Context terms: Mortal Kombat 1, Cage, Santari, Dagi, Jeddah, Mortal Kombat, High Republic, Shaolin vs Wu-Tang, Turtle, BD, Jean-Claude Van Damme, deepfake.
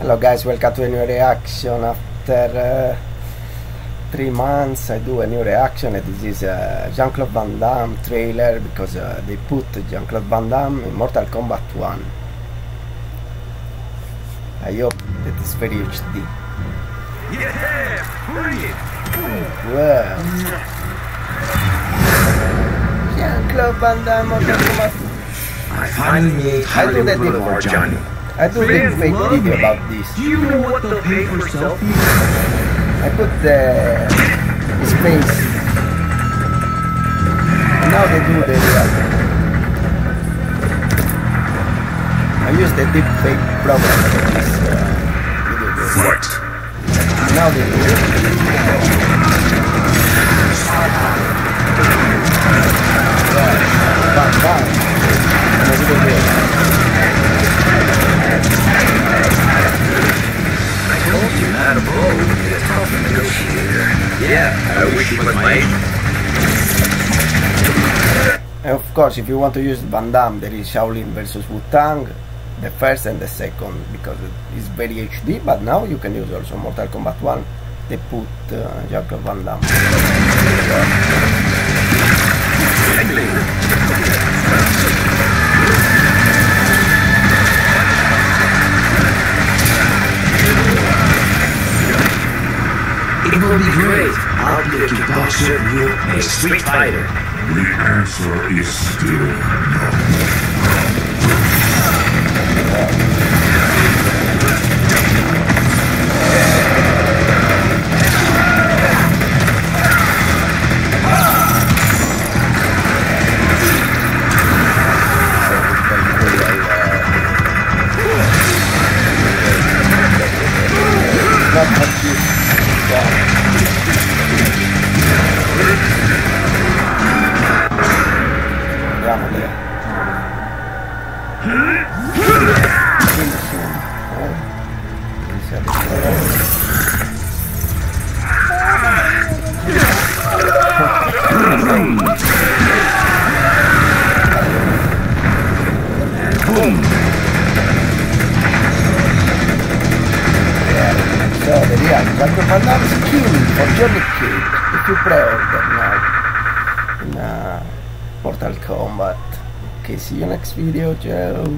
Hello guys, welcome to a new reaction. After 3 months I do a new reaction, and this is Jean-Claude Van Damme trailer, because they put Jean-Claude Van Damme in Mortal Kombat 1. I hope that it's very HD. Yeah, wow. Jean-Claude Van Damme, Mortal Kombat. I do that before, Johnny. I don't think make a video about this. Do you know what they'll pay for selfies? I put the space. And now they do the reaction. I use the deep fake program for this video. What? And now they do it. And of course, if you want to use Van Damme, there is Shaolin vs Wu-Tang, the first and the second, because it is very HD, but now you can use also Mortal Kombat 1, they put Jean-Claude Van Damme. It will be great. I'll be a kickboxer, you a street fighter. The answer is still no. If you pre-order now in Mortal Kombat. Okay, see you next video, Joe.